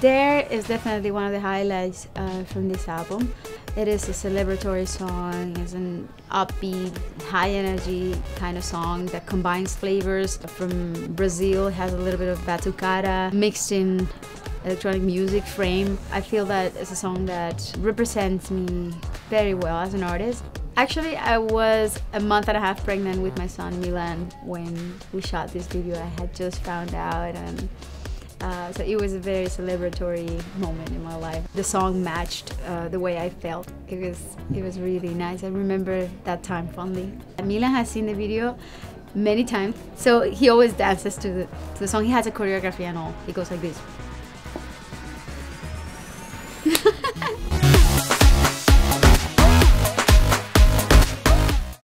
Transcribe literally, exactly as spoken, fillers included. Dare is definitely one of the highlights uh, from this album. It is a celebratory song. It's an upbeat, high energy kind of song that combines flavors from Brazil. It has a little bit of batucada mixed in electronic music frame. I feel that it's a song that represents me very well as an artist. Actually, I was a month and a half pregnant with my son Milan when we shot this video. I had just found out, and uh, so it was a very celebratory moment in my life. The song matched uh, the way I felt. It was, it was really nice. I remember that time fondly. Milan has seen the video many times, so he always dances to the, to the song. He has a choreography and all. He goes like this.